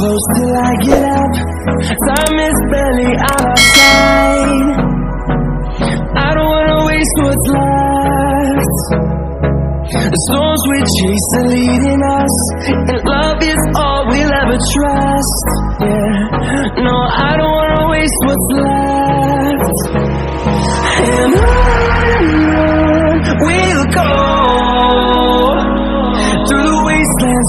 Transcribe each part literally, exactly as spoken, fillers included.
close till I get up. Time is barely on our side. I don't wanna waste what's left. The storms we chase are leading us, and love is all we'll ever trust. Yeah, no, I don't wanna waste what's left. And on and on we'll go, through the wastelands,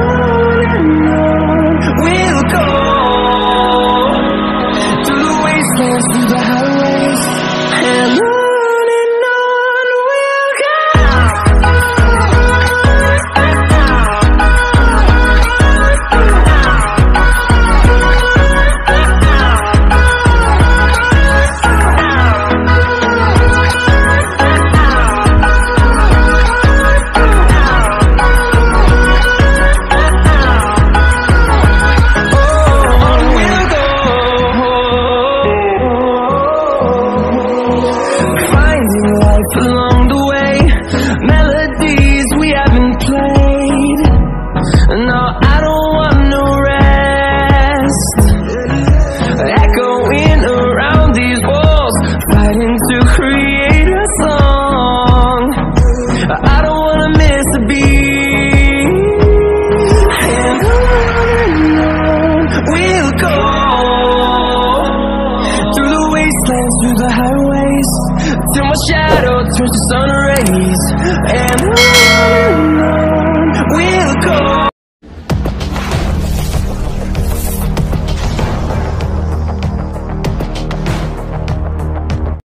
on and on we'll go, through the wastelands, through the highways. And on through the highways, till my shadow turns to sun rays.